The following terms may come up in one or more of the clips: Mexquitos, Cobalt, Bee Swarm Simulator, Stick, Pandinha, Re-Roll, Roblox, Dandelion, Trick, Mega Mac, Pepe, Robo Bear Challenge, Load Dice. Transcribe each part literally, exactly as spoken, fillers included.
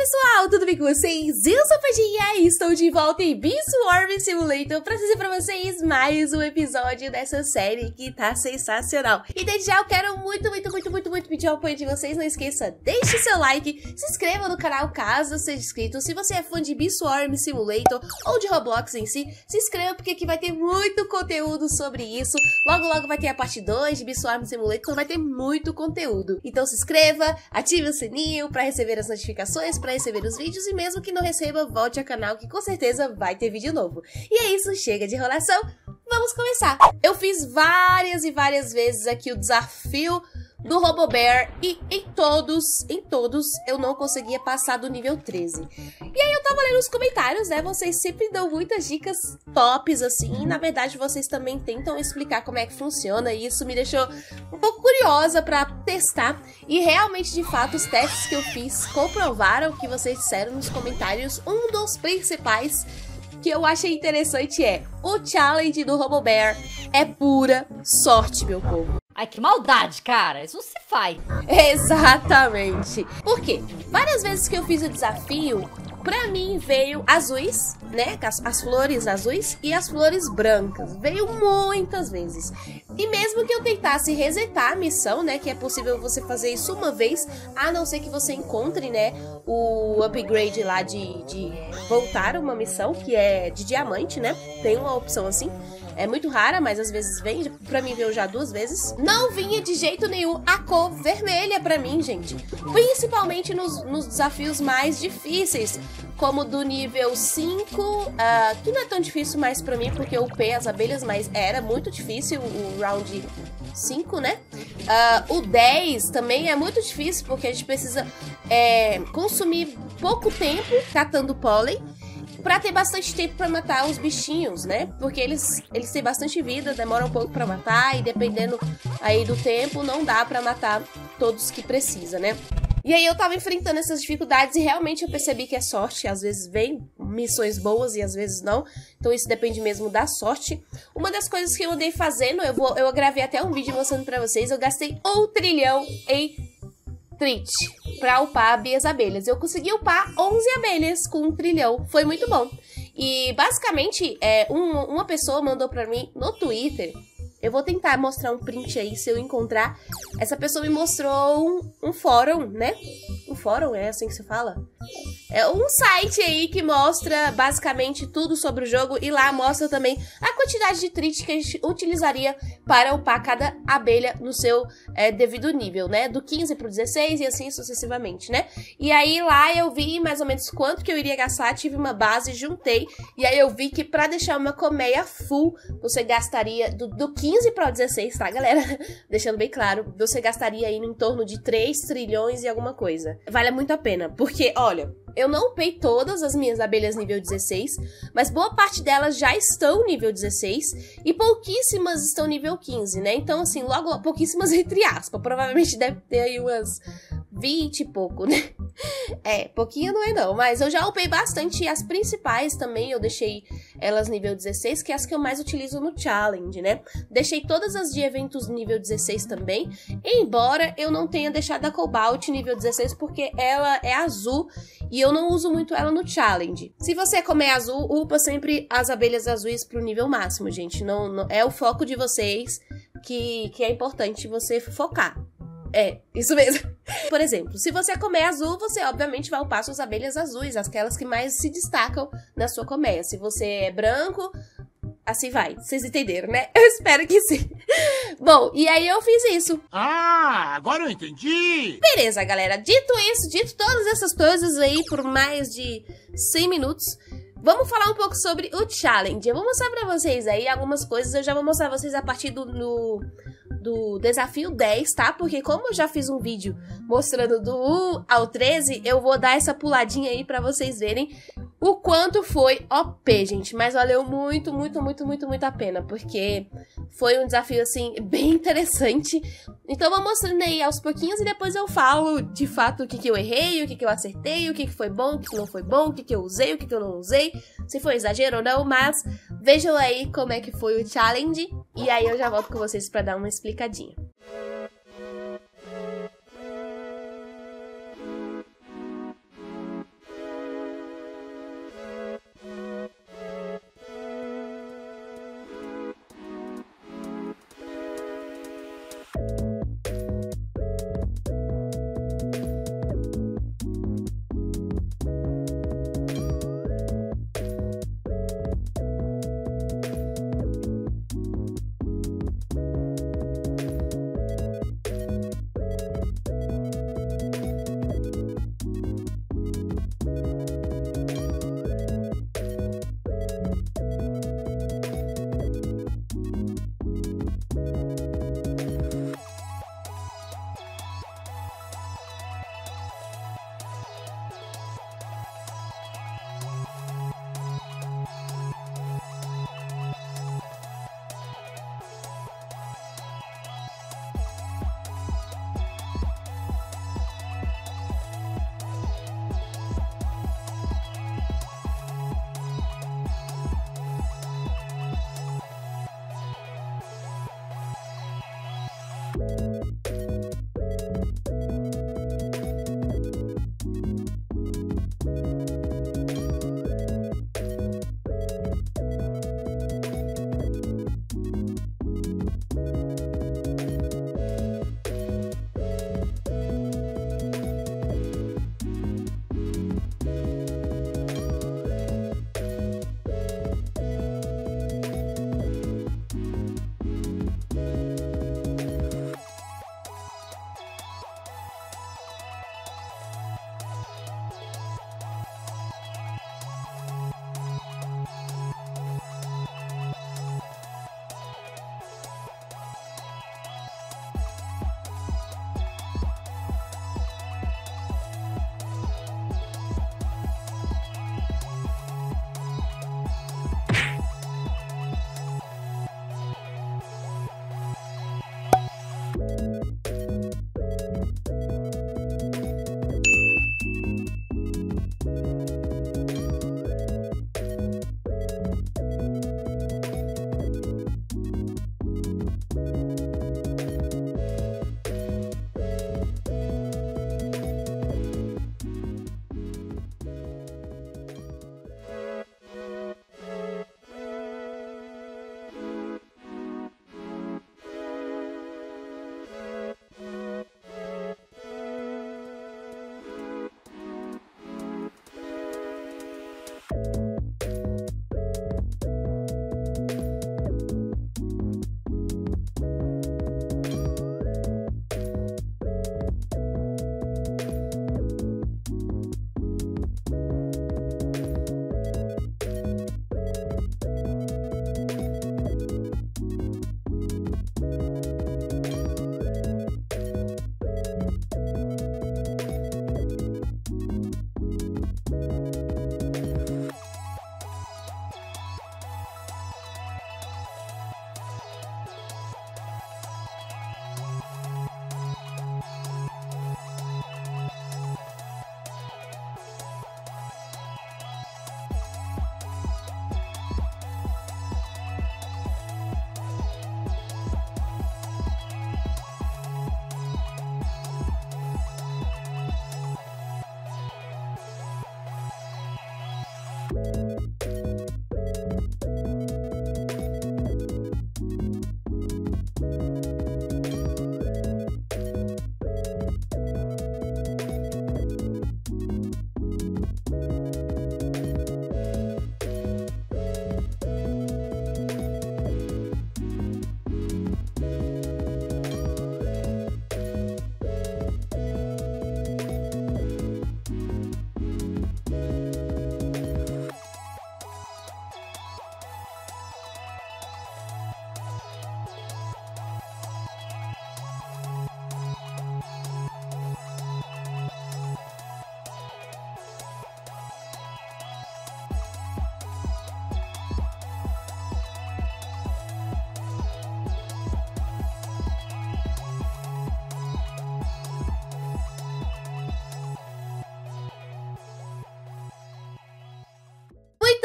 pessoal, tudo bem com vocês? Eu sou a Pandinha e estou de volta em Bee Swarm Simulator para trazer para vocês mais um episódio dessa série que tá sensacional. E desde já eu quero muito, muito, muito, muito, muito pedir o apoio de vocês. Não esqueça, deixe seu like, se inscreva no canal caso seja inscrito. Se você é fã de Bee Swarm Simulator ou de Roblox em si, se inscreva porque aqui vai ter muito conteúdo sobre isso. Logo, logo vai ter a parte dois de Bee Swarm Simulator, então vai ter muito conteúdo. Então se inscreva, ative o sininho para receber as notificações, para receber os vídeos, e mesmo que não receba, volte ao canal que com certeza vai ter vídeo novo. E é isso, chega de enrolação, vamos começar! Eu fiz várias e várias vezes aqui o desafio do Robo Bear e em todos, em todos, eu não conseguia passar do nível treze. E aí eu tava lendo os comentários, né? Vocês sempre dão muitas dicas tops, assim, e na verdade vocês também tentam explicar como é que funciona, e isso me deixou um pouco curiosa pra testar. E realmente, de fato, os testes que eu fiz comprovaram o que vocês disseram nos comentários. Um dos principais que eu achei interessante é: o challenge do Robo Bear é pura sorte, meu povo. Ai, que maldade, cara. Isso não se faz. Exatamente. Por quê? Várias vezes que eu fiz o desafio, pra mim veio azuis, né? As, as flores azuis e as flores brancas. Veio muitas vezes. E mesmo que eu tentasse resetar a missão, né? Que é possível você fazer isso uma vez, a não ser que você encontre, né? O upgrade lá de, de voltar uma missão, que é de diamante, né? Tem uma opção assim. É muito rara, mas às vezes vem. Pra mim veio já duas vezes. Não vinha de jeito nenhum a cor vermelha pra mim, gente. Principalmente nos, nos desafios mais difíceis, como do nível cinco, uh, que não é tão difícil mais pra mim, porque eu upei as abelhas, mas era muito difícil o round cinco, né? Uh, o dez também é muito difícil, porque a gente precisa é, consumir pouco tempo catando pólen, pra ter bastante tempo pra matar os bichinhos, né? Porque eles, eles têm bastante vida, demoram um pouco pra matar, e dependendo aí do tempo, não dá pra matar todos que precisa, né? E aí eu tava enfrentando essas dificuldades e realmente eu percebi que é sorte. Às vezes vem missões boas e às vezes não. Então isso depende mesmo da sorte. Uma das coisas que eu andei fazendo, eu, vou, eu gravei até um vídeo mostrando pra vocês, eu gastei um trilhão em Trick pra upar as abelhas. Eu consegui upar onze abelhas com um trilhão. Foi muito bom. E basicamente, é, um, uma pessoa mandou pra mim no Twitter. Eu vou tentar mostrar um print aí, se eu encontrar. Essa pessoa me mostrou um, um fórum, né? Um fórum, é assim que se fala? É um site aí que mostra basicamente tudo sobre o jogo. E lá mostra também a quantidade de tricks que a gente utilizaria para upar cada abelha no seu é, devido nível, né? Do quinze pro dezesseis e assim sucessivamente, né? E aí lá eu vi mais ou menos quanto que eu iria gastar. Tive uma base, juntei. E aí eu vi que pra deixar uma colmeia full, você gastaria do, do quinze pro dezesseis, tá, galera? Deixando bem claro, você gastaria aí em torno de três trilhões e alguma coisa. Vale muito a pena, porque, olha, eu não upei todas as minhas abelhas nível dezesseis, mas boa parte delas já estão nível dezesseis e pouquíssimas estão nível quinze, né? Então, assim, logo pouquíssimas entre aspas, provavelmente deve ter aí umas vinte e pouco, né? É, pouquinho não é não, mas eu já upei bastante. As principais também eu deixei elas nível dezesseis, que é as que eu mais utilizo no challenge, né? Deixei todas as de eventos nível dezesseis também, embora eu não tenha deixado a Cobalt nível dezesseis, porque ela é azul e eu não uso muito ela no challenge. Se você comer azul, upa sempre as abelhas azuis pro nível máximo, gente. Não, não é o foco de vocês que, que é importante você focar. É, isso mesmo. Por exemplo, se você comer azul, você obviamente vai upar suas abelhas azuis, aquelas que mais se destacam na sua colmeia. Se você é branco, assim vai. Vocês entenderam, né? Eu espero que sim. Bom, e aí eu fiz isso. Ah, agora eu entendi. Beleza, galera. Dito isso, dito todas essas coisas aí por mais de cem minutos, vamos falar um pouco sobre o challenge. Eu vou mostrar pra vocês aí algumas coisas. Eu já vou mostrar pra vocês a partir do, do, do desafio dez, tá? Porque como eu já fiz um vídeo mostrando do um ao treze, eu vou dar essa puladinha aí pra vocês verem o quanto foi O P, gente. Mas valeu muito, muito, muito, muito, muito a pena, porque foi um desafio, assim, bem interessante. Então eu vou mostrando aí aos pouquinhos e depois eu falo, de fato, o que, que eu errei, o que, que eu acertei, o que, que foi bom, o que, que não foi bom, o que, que eu usei, o que, que eu não usei, se foi exagero ou não. Mas vejam aí como é que foi o challenge e aí eu já volto com vocês pra dar uma explicadinha.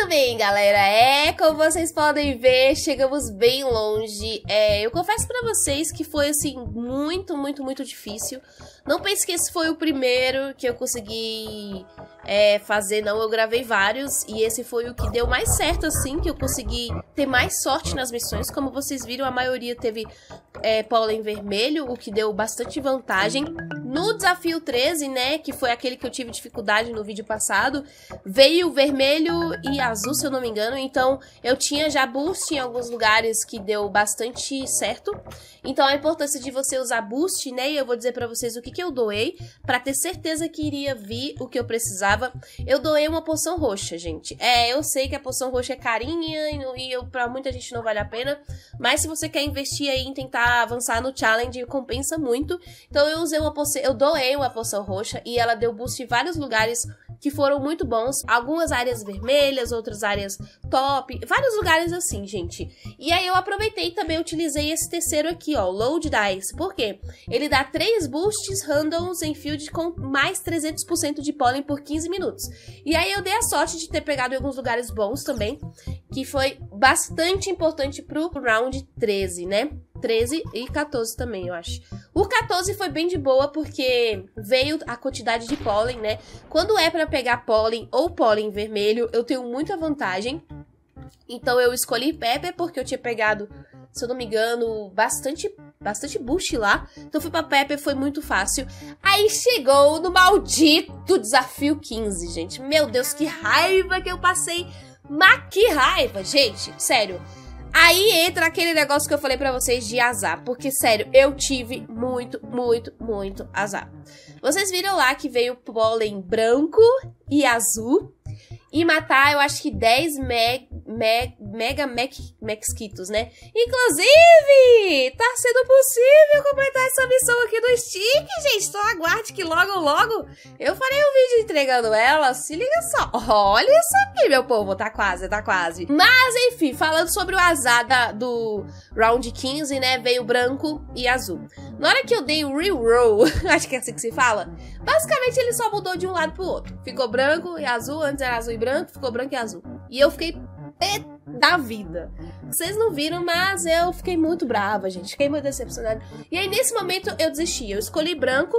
Bem, galera, é como vocês podem ver, chegamos bem longe. É, eu confesso pra vocês que foi assim muito, muito, muito difícil. Não pense que esse foi o primeiro que eu consegui é, fazer, não. Eu gravei vários e esse foi o que deu mais certo, assim, que eu consegui ter mais sorte nas missões. Como vocês viram, a maioria teve é, pólen vermelho, o que deu bastante vantagem. No desafio treze, né, que foi aquele que eu tive dificuldade no vídeo passado, veio vermelho e azul, se eu não me engano. Então, eu tinha já boost em alguns lugares que deu bastante certo. Então, a importância de você usar boost, né, e eu vou dizer pra vocês o que que eu doei, pra ter certeza que iria vir o que eu precisava. Eu doei uma poção roxa, gente. É, eu sei que a poção roxa é carinha e, e eu, pra muita gente não vale a pena, mas se você quer investir aí em tentar avançar no challenge, compensa muito. Então, eu usei uma poção... Eu doei uma poção roxa e ela deu boost em vários lugares que foram muito bons. Algumas áreas vermelhas, outras áreas top, vários lugares assim, gente. E aí eu aproveitei e também utilizei esse terceiro aqui, ó, Load Dice. Por quê? Ele dá três boosts randoms em field com mais trezentos por cento de pólen por quinze minutos. E aí eu dei a sorte de ter pegado em alguns lugares bons também, que foi bastante importante pro round treze, né? treze e quatorze também, eu acho. O quatorze foi bem de boa, porque veio a quantidade de pólen, né? Quando é pra pegar pólen ou pólen vermelho, eu tenho muita vantagem. Então eu escolhi Pepe, porque eu tinha pegado, se eu não me engano, bastante bastante boost lá. Então fui pra Pepe, foi muito fácil. Aí chegou no maldito desafio quinze, gente. Meu Deus, que raiva que eu passei. Mas que raiva, gente, sério. Aí entra aquele negócio que eu falei pra vocês de azar, porque sério, eu tive muito, muito, muito azar. Vocês viram lá que veio pólen branco e azul e matar, eu acho que dez Mega Mac Mexquitos, né? Inclusive, tá sendo possível completar essa missão aqui do Stick, gente. Então aguarde que logo, logo eu farei um vídeo entregando ela. Se liga só. Olha isso aqui, meu povo. Tá quase, tá quase. Mas, enfim, falando sobre o azar da, do round quinze, né? Veio branco e azul. Na hora que eu dei o Re-Roll, acho que é assim que se fala, basicamente ele só mudou de um lado pro outro. Ficou branco e azul, antes era azul e branco, ficou branco e azul. E eu fiquei pé da vida. Vocês não viram, mas eu fiquei muito brava, gente. Fiquei muito decepcionada. E aí, nesse momento, eu desisti. Eu escolhi branco.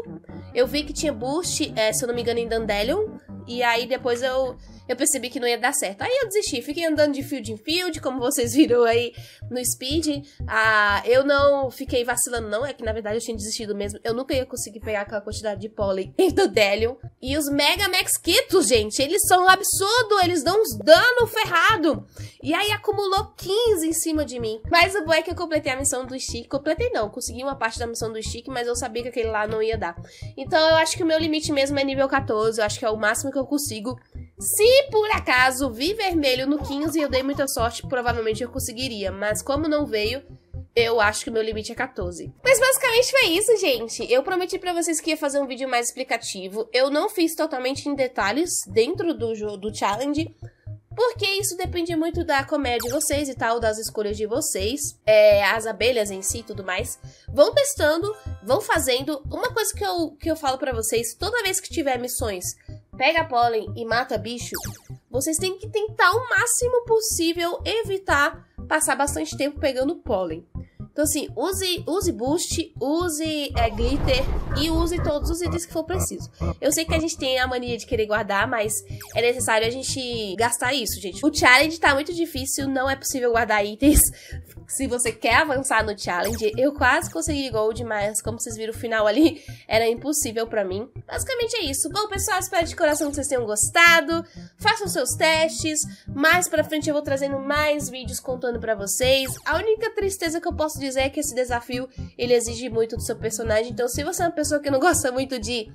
Eu vi que tinha boost, é, se eu não me engano, em Dandelion. E aí, depois eu, eu percebi que não ia dar certo. Aí eu desisti. Fiquei andando de field em field, como vocês viram aí no speed. Ah, eu não fiquei vacilando, não. É que, na verdade, eu tinha desistido mesmo. Eu nunca ia conseguir pegar aquela quantidade de pólen em Dandelion. E os Mega Mexquitos, gente, eles são um absurdo. Eles dão uns dano ferrado. E aí, acumulou quinze em cima de mim. Mas o bom é que eu completei a missão do Stick. Completei, não. Consegui uma parte da missão do Stick, mas eu sabia que aquele lá não ia dar. Então, eu acho que o meu limite mesmo é nível quatorze. Eu acho que é o máximo que eu consigo. Se por acaso vi vermelho no quinze e eu dei muita sorte, provavelmente eu conseguiria, mas como não veio, eu acho que o meu limite é quatorze. Mas basicamente foi isso, gente. Eu prometi pra vocês que ia fazer um vídeo mais explicativo. Eu não fiz totalmente em detalhes dentro do jogo, do challenge, porque isso depende muito da comédia de vocês e tal, das escolhas de vocês, é, as abelhas em si e tudo mais. Vão testando, vão fazendo. Uma coisa que eu, que eu falo pra vocês, toda vez que tiver missões, pega pólen e mata bicho, vocês têm que tentar o máximo possível evitar passar bastante tempo pegando pólen. Então assim, use, use boost, use é, glitter e use todos os itens que for preciso. Eu sei que a gente tem a mania de querer guardar, mas é necessário a gente gastar isso, gente. O challenge tá muito difícil, não é possível guardar itens. Se você quer avançar no challenge, eu quase consegui gold, mas como vocês viram o final ali, era impossível pra mim. Basicamente é isso. Bom, pessoal, espero de coração que vocês tenham gostado. Façam seus testes. Mais pra frente eu vou trazendo mais vídeos contando pra vocês. A única tristeza que eu posso dizer é que esse desafio, ele exige muito do seu personagem. Então, se você é uma pessoa que não gosta muito de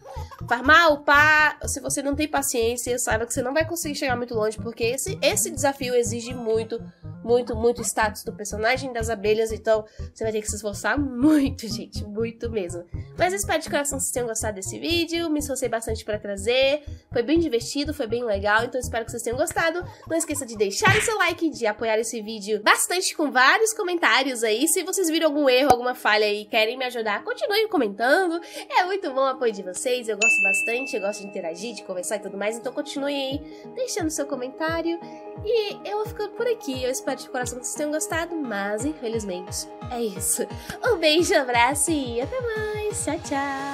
farmar, upar, se você não tem paciência, saiba que você não vai conseguir chegar muito longe, porque esse, esse desafio exige muito, muito, muito status do personagem, das abelhas, então você vai ter que se esforçar muito, gente, muito mesmo. Mas espero de coração que vocês tenham gostado desse vídeo, me esforcei bastante pra trazer, foi bem divertido, foi bem legal, então espero que vocês tenham gostado. Não esqueça de deixar o seu like, de apoiar esse vídeo bastante com vários comentários aí, se vocês viram algum erro, alguma falha e querem me ajudar, continuem comentando, é muito bom o apoio de vocês, eu gosto bastante, eu gosto de interagir, de conversar e tudo mais, então continuem aí deixando seu comentário e eu vou ficando por aqui, eu espero de coração que vocês tenham gostado, mas Mas, infelizmente, é isso. Um beijo, abraço e até mais. Tchau, tchau.